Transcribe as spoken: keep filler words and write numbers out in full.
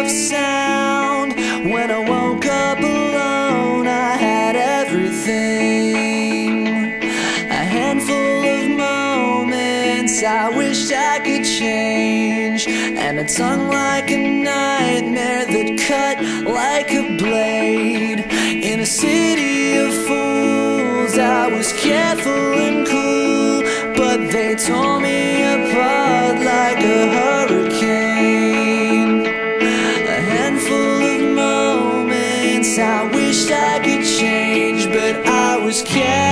of sound. When I woke up alone, I had everything. A handful of moments I wished I could change, and a tongue like a nightmare that cut like a blade. In a city of fools, I was careful and cool, but they tore me apart like a hurricane. A handful of moments I wished I could change, but I was careful.